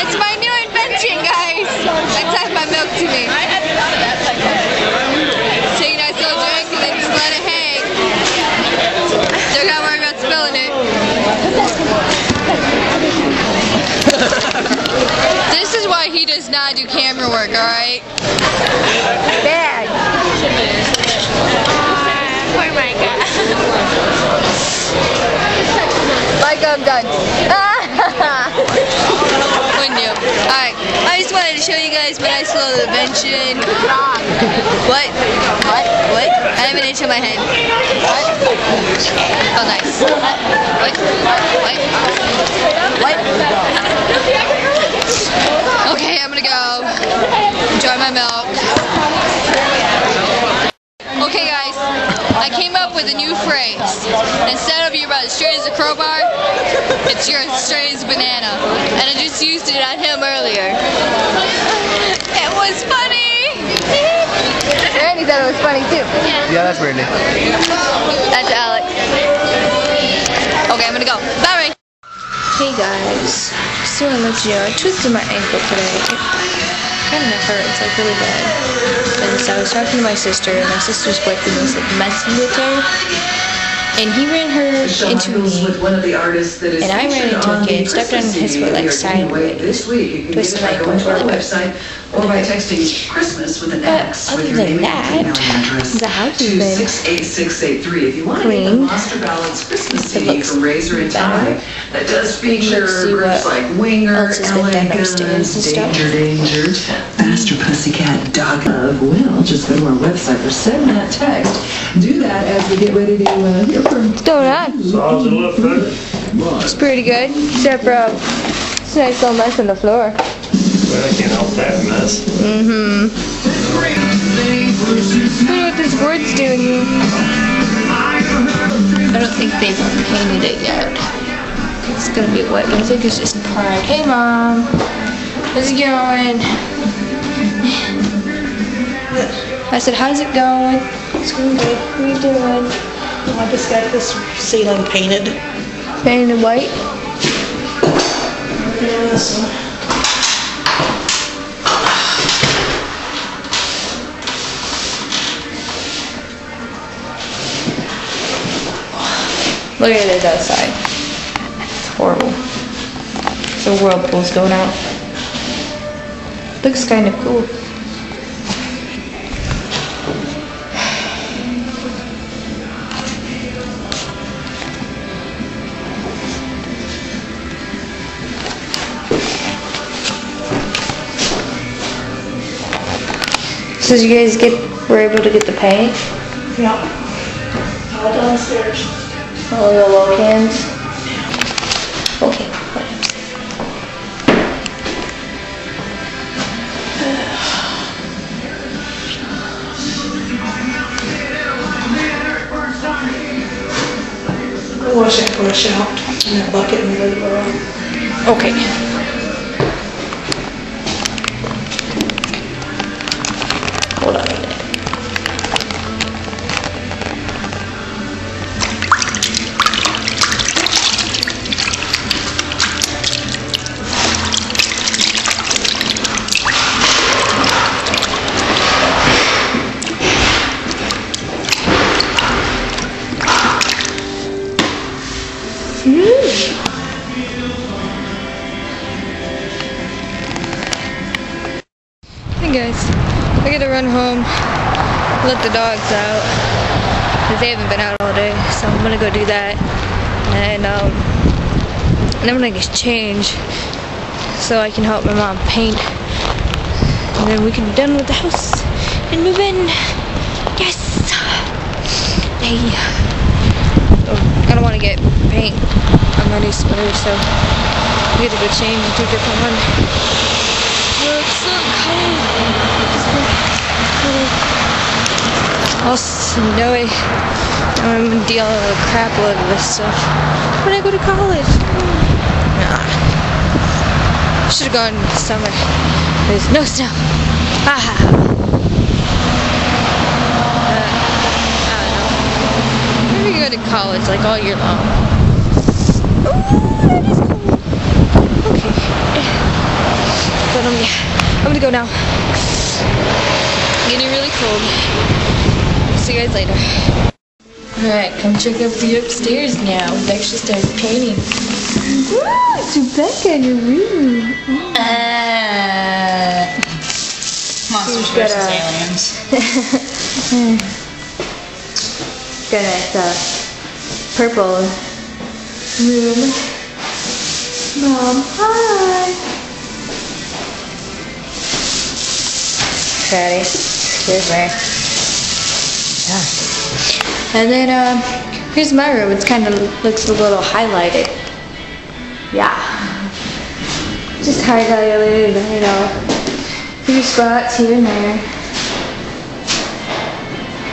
It's my new invention, guys. Next time my milk to me. I hadn't thought of that. So you guys still drink and then just let it hang. Don't gotta worry about spilling it. This is why he does not do camera work, alright? Bad. Poor Micah. Micah, I'm done. Wouldn't you? Alright, I just wanted to show you guys my nice little invention. What? What? What? I have an itch on my head. What? Oh, nice. What? What? What? Okay, I'm gonna go. Enjoy my milk. Okay, guys, I came up with a new phrase. Instead of "you're about as straight as a crowbar," it's "you're as straight as a banana." And I just used it on him earlier. It was funny! Randy thought it was funny, too. Yeah, that's Randy. That's Alex. Okay, I'm gonna go. Bye, Ray. Hey, guys. Just wanna let you know, I twisted my ankle today. Kind of hurts, like really bad. And so I was talking to my sister, and my sister's boyfriend was like messing with her, and he ran her into me, and I ran into a kid, stepped on his foot like sideways, twisted my ankle really bad. Or by texting Christmas with an X with your name and address to 68683. If you want to get the Monster Ballads Christmas CD from Razor and Tie, that does feature groups like Winger, Elegance, Danger Danger, Faster Pussycat, Dog Love. Well, just go to our website or send that text. Do that as we get ready to hear from. It's pretty good, except for it's a nice little mess on the floor. Well, I can't help that mess. Mm-hmm. I wonder what this board's doing here. I don't think they've painted it yet. It's gonna be wet, but I think it's just pride. Hey, Mom. How's it going? I said, how's it going? It's going good. What are you doing? I just got this ceiling painted. Painted white? Yes. Look at it outside. It's horrible. The whirlpool's going out. Looks kind of cool. So you guys were able to get the paint? Yeah. All downstairs. All the little cans. Okay. I'll wash it for a shower in that bucket and go to the room. Okay. Hold on a minute. Hey guys, I gotta run home, let the dogs out, because they haven't been out all day, so I'm gonna go do that, and I'm gonna get changed, so I can help my mom paint, and then we can be done with the house, and move in. Yes! Hey! I don't want to get paint on my new sweater, so I get to go change into a different one. Oh, it's so cold. All snowy. I'm gonna deal with a crap load of this stuff when I go to college. Nah. Should have gone in the summer. There's no snow. Haha. Go to college like all year long. Ooh, that is cool. Okay. done on me. I'm gonna go now. Getting really cold. See you guys later. Alright, come check out the upstairs now. Beck just started painting. Woo! It's Rebecca in your room. Oh. Monsters versus aliens. Got a purple room. Mom, hi! Patty. Here's my... Yeah. And then, here's my room. It kind of looks a little highlighted. Yeah. Just highlighted, you know. A few spots here and there.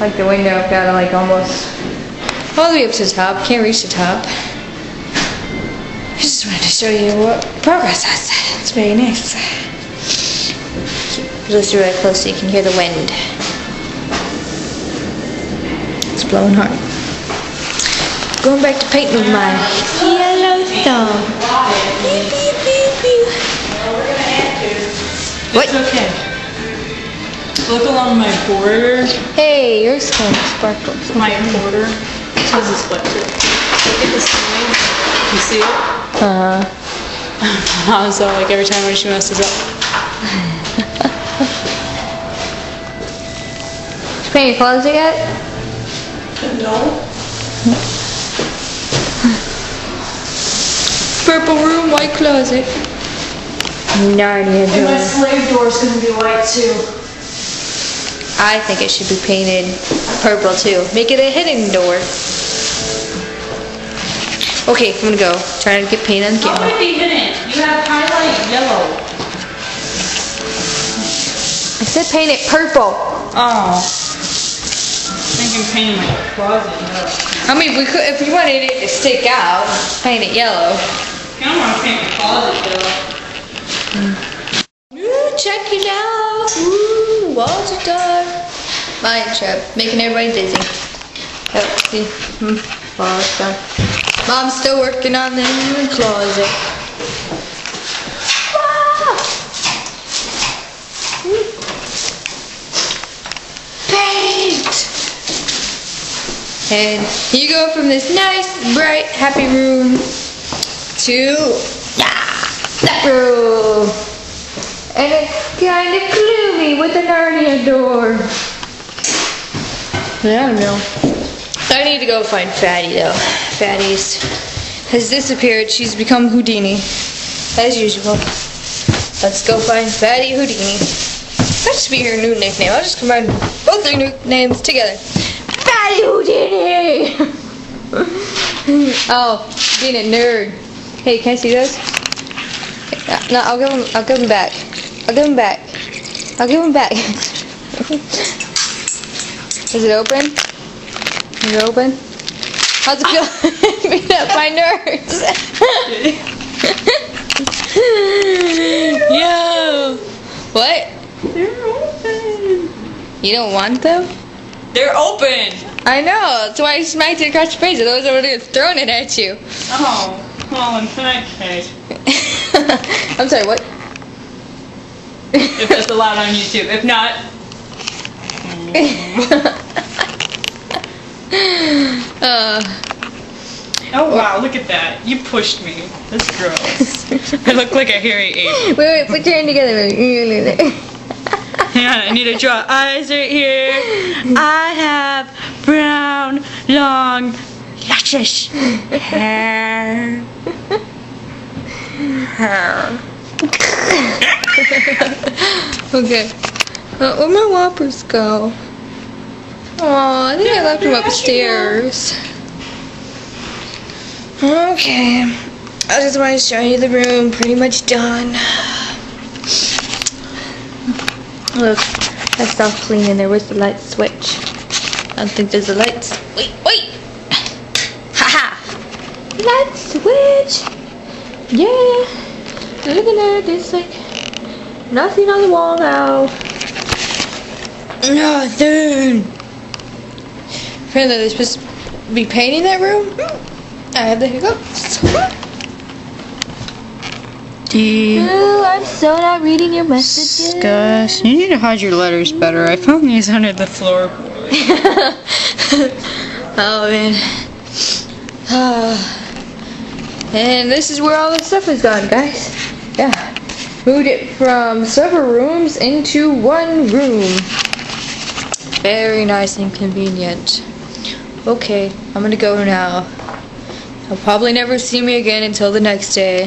Like the window got like almost all the way up to the top. Can't reach the top. I just wanted to show you what progress I said. It's very nice. Listen really close so you can hear the wind. It's blowing hard. Going back to painting with my yellow thumb. Beep, beep, beep, beep. Well, we're gonna have to. It's what? Okay. Look along my border. Hey, yours kind of sparkles. My border. This is a sweater. Look at the ceiling. You see it? Uh huh. I was all like every time when she messes up. Did you paint your clothes yet? No. Purple room, white closet. Narnia door. And my slave door's gonna be white too. I think it should be painted purple too. Make it a hidden door. Okay, I'm gonna go. Trying to get paint on the camera. How would it be hidden? You have highlight yellow. I said paint it purple. Oh. Paint my closet yellow. I mean, we could, if you wanted it to stick out, paint it yellow. I don't want to paint my closet yellow. Ooh, check it out. Ooh, walls are done. Mind trap, making everybody dizzy. Oh, see, walls done. Mom's still working on the new closet. And you go from this nice, bright, happy room to that room. And it's kind of gloomy with a Narnia door. I don't know. I need to go find Fatty though. Fatty's has disappeared. She's become Houdini, as usual. Let's go find Fatty Houdini. That should be her new nickname. I'll just combine both their new names together. Fatty Houdini! Oh, being a nerd. Hey, can I see those? No, I'll give them back. I'll give them back. I'll give them back. Is it open? Is it open? How's it feel? Beat up my nerds. Yo! What? They're open. You don't want them? They're open! I know, that's why I smacked it across your face, otherwise I would have thrown it at you. Oh, well, in that case. I'm sorry, what? If that's allowed on YouTube. If not... Oh wow, look at that. You pushed me. That's gross. I look like a hairy ape. Wait, put your hand together. I need to draw eyes right here. I have brown, long, luscious hair. Okay. Where'd my whoppers go? Aw, I think I left them upstairs. Okay. I just wanted to show you the room. Pretty much done. Look, that's all clean in there. Where's the light switch? I don't think there's a light. Wait! Haha! Light switch! Yeah! Look at that. There's like nothing on the wall now. Nothing! Apparently they're supposed to be painting that room. I have the hiccups. Ooh, I'm so not reading your messages. Discuss. You need to hide your letters better. I found these under the floor. Oh, man. And this is where all the stuff is gone, guys. Yeah. Moved it from several rooms into one room. Very nice and convenient. Okay, I'm gonna go now. You'll probably never see me again until the next day.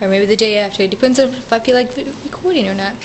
Or maybe the day after. It depends on if I feel like recording or not.